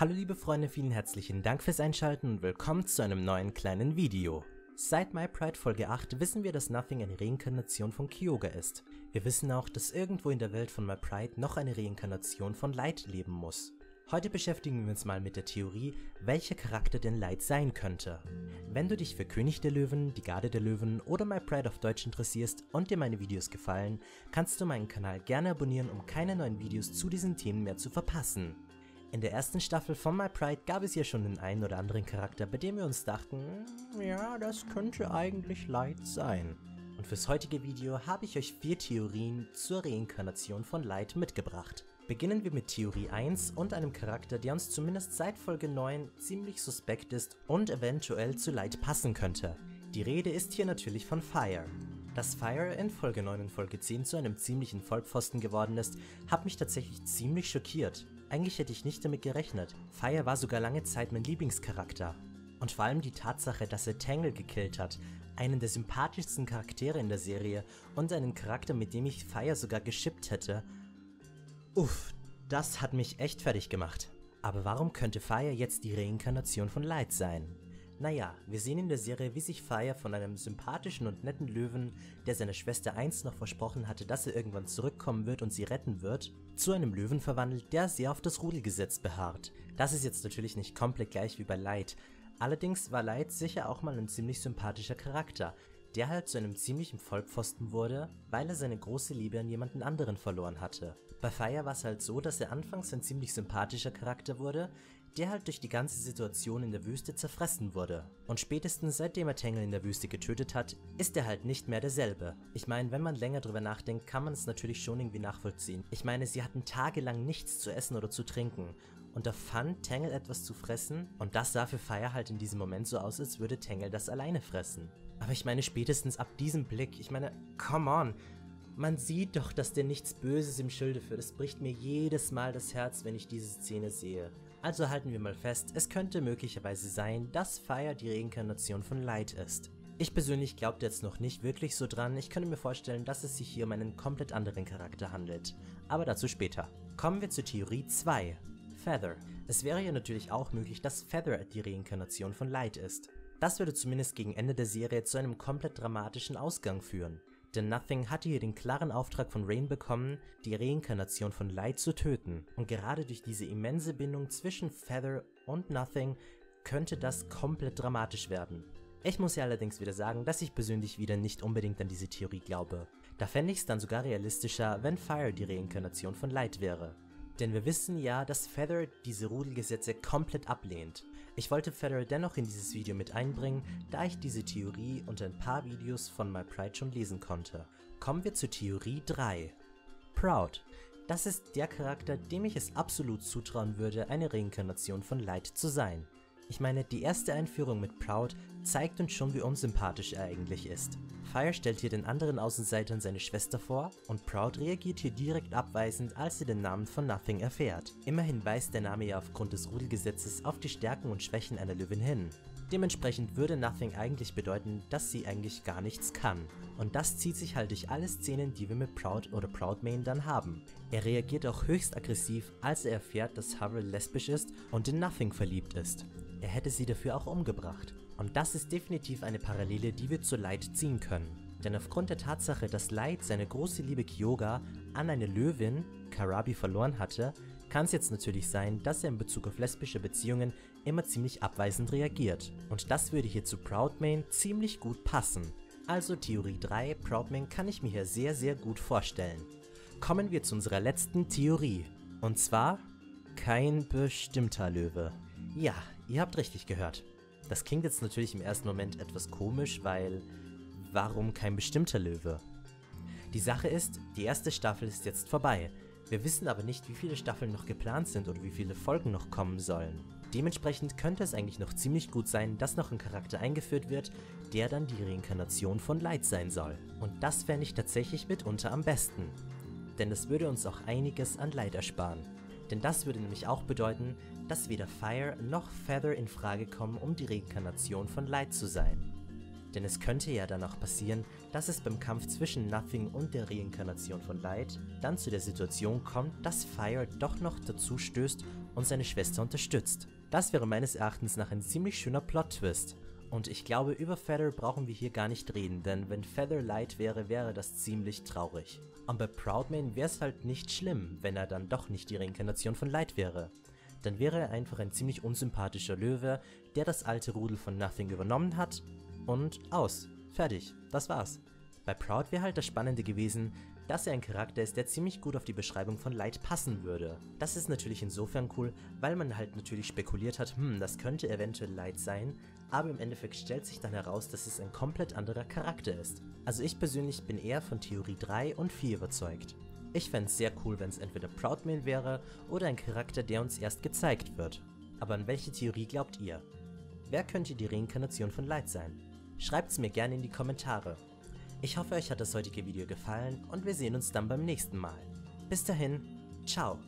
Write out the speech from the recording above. Hallo liebe Freunde, vielen herzlichen Dank fürs Einschalten und willkommen zu einem neuen kleinen Video. Seit My Pride Folge 8 wissen wir, dass Nothing eine Reinkarnation von Kyoga ist. Wir wissen auch, dass irgendwo in der Welt von My Pride noch eine Reinkarnation von Light leben muss. Heute beschäftigen wir uns mal mit der Theorie, welcher Charakter denn Light sein könnte. Wenn du dich für König der Löwen, Die Garde der Löwen oder My Pride auf Deutsch interessierst und dir meine Videos gefallen, kannst du meinen Kanal gerne abonnieren, um keine neuen Videos zu diesen Themen mehr zu verpassen. In der ersten Staffel von My Pride gab es ja schon den einen oder anderen Charakter, bei dem wir uns dachten, ja, das könnte eigentlich Light sein. Und fürs heutige Video habe ich euch 4 Theorien zur Reinkarnation von Light mitgebracht. Beginnen wir mit Theorie 1 und einem Charakter, der uns zumindest seit Folge 9 ziemlich suspekt ist und eventuell zu Light passen könnte. Die Rede ist hier natürlich von Fire. Dass Fire in Folge 9 und Folge 10 zu einem ziemlichen Vollpfosten geworden ist, hat mich tatsächlich ziemlich schockiert. Eigentlich hätte ich nicht damit gerechnet. Fire war sogar lange Zeit mein Lieblingscharakter. Und vor allem die Tatsache, dass er Tangle gekillt hat, einen der sympathischsten Charaktere in der Serie und einen Charakter, mit dem ich Fire sogar geschippt hätte. Uff, das hat mich echt fertig gemacht. Aber warum könnte Fire jetzt die Reinkarnation von Light sein? Naja, wir sehen in der Serie, wie sich Fire von einem sympathischen und netten Löwen, der seiner Schwester einst noch versprochen hatte, dass er irgendwann zurückkommen wird und sie retten wird, zu einem Löwen verwandelt, der sehr auf das Rudelgesetz beharrt. Das ist jetzt natürlich nicht komplett gleich wie bei Light. Allerdings war Light sicher auch mal ein ziemlich sympathischer Charakter, der halt zu einem ziemlichen Vollpfosten wurde, weil er seine große Liebe an jemanden anderen verloren hatte. Bei Fire war es halt so, dass er anfangs ein ziemlich sympathischer Charakter wurde, der halt durch die ganze Situation in der Wüste zerfressen wurde. Und spätestens seitdem er Tangle in der Wüste getötet hat, ist er halt nicht mehr derselbe. Ich meine, wenn man länger drüber nachdenkt, kann man es natürlich schon irgendwie nachvollziehen. Ich meine, sie hatten tagelang nichts zu essen oder zu trinken. Und da fand Tangle etwas zu fressen und das sah für Fire halt in diesem Moment so aus, als würde Tangle das alleine fressen. Aber ich meine, spätestens ab diesem Blick, ich meine, come on, man sieht doch, dass der nichts Böses im Schilde führt. Es bricht mir jedes Mal das Herz, wenn ich diese Szene sehe. Also halten wir mal fest, es könnte möglicherweise sein, dass Fire die Reinkarnation von Light ist. Ich persönlich glaubte jetzt noch nicht wirklich so dran, ich könnte mir vorstellen, dass es sich hier um einen komplett anderen Charakter handelt. Aber dazu später. Kommen wir zu Theorie 2. Feather. Es wäre ja natürlich auch möglich, dass Feather die Reinkarnation von Light ist. Das würde zumindest gegen Ende der Serie zu einem komplett dramatischen Ausgang führen. Denn Nothing hatte hier den klaren Auftrag von Rain bekommen, die Reinkarnation von Light zu töten. Und gerade durch diese immense Bindung zwischen Feather und Nothing könnte das komplett dramatisch werden. Ich muss ja allerdings wieder sagen, dass ich persönlich wieder nicht unbedingt an diese Theorie glaube. Da fände ich es dann sogar realistischer, wenn Fire die Reinkarnation von Light wäre. Denn wir wissen ja, dass Feather diese Rudelgesetze komplett ablehnt. Ich wollte Feather dennoch in dieses Video mit einbringen, da ich diese Theorie unter ein paar Videos von My Pride schon lesen konnte. Kommen wir zu Theorie 3. Proud. Das ist der Charakter, dem ich es absolut zutrauen würde, eine Reinkarnation von Light zu sein. Ich meine, die erste Einführung mit Proud zeigt uns schon, wie unsympathisch er eigentlich ist. Fire stellt hier den anderen Außenseitern seine Schwester vor und Proud reagiert hier direkt abweisend, als er den Namen von Nothing erfährt. Immerhin weist der Name ja aufgrund des Rudelgesetzes auf die Stärken und Schwächen einer Löwin hin. Dementsprechend würde Nothing eigentlich bedeuten, dass sie eigentlich gar nichts kann. Und das zieht sich halt durch alle Szenen, die wir mit Proud oder Proudmane dann haben. Er reagiert auch höchst aggressiv, als er erfährt, dass Harrel lesbisch ist und in Nothing verliebt ist. Er hätte sie dafür auch umgebracht. Und das ist definitiv eine Parallele, die wir zu Light ziehen können. Denn aufgrund der Tatsache, dass Light seine große Liebe Kyoga an eine Löwin, Karabi, verloren hatte, kann es jetzt natürlich sein, dass er in Bezug auf lesbische Beziehungen immer ziemlich abweisend reagiert. Und das würde hier zu Proudmane ziemlich gut passen. Also Theorie 3, Proudmane, kann ich mir hier sehr, sehr gut vorstellen. Kommen wir zu unserer letzten Theorie. Und zwar, kein bestimmter Löwe. Ja, ihr habt richtig gehört. Das klingt jetzt natürlich im ersten Moment etwas komisch, weil warum kein bestimmter Löwe? Die Sache ist, die erste Staffel ist jetzt vorbei. Wir wissen aber nicht, wie viele Staffeln noch geplant sind oder wie viele Folgen noch kommen sollen. Dementsprechend könnte es eigentlich noch ziemlich gut sein, dass noch ein Charakter eingeführt wird, der dann die Reinkarnation von Light sein soll. Und das fände ich tatsächlich mitunter am besten. Denn das würde uns auch einiges an Leid ersparen. Denn das würde nämlich auch bedeuten, dass weder Fire noch Feather in Frage kommen, um die Reinkarnation von Light zu sein. Denn es könnte ja dann auch passieren, dass es beim Kampf zwischen Nothing und der Reinkarnation von Light dann zu der Situation kommt, dass Fire doch noch dazu stößt und seine Schwester unterstützt. Das wäre meines Erachtens nach ein ziemlich schöner Plot-Twist. Und ich glaube, über Feather brauchen wir hier gar nicht reden, denn wenn Feather Light wäre, wäre das ziemlich traurig. Und bei Proudmane wäre es halt nicht schlimm, wenn er dann doch nicht die Reinkarnation von Light wäre. Dann wäre er einfach ein ziemlich unsympathischer Löwe, der das alte Rudel von Nothing übernommen hat und aus. Fertig. Das war's. Bei Proud wäre halt das Spannende gewesen, dass er ein Charakter ist, der ziemlich gut auf die Beschreibung von Light passen würde. Das ist natürlich insofern cool, weil man halt natürlich spekuliert hat, das könnte eventuell Light sein, aber im Endeffekt stellt sich dann heraus, dass es ein komplett anderer Charakter ist. Also ich persönlich bin eher von Theorie 3 und 4 überzeugt. Ich fände es sehr cool, wenn es entweder Proudmane wäre oder ein Charakter, der uns erst gezeigt wird. Aber an welche Theorie glaubt ihr? Wer könnte die Reinkarnation von Light sein? Schreibt's mir gerne in die Kommentare. Ich hoffe, euch hat das heutige Video gefallen und wir sehen uns dann beim nächsten Mal. Bis dahin, ciao!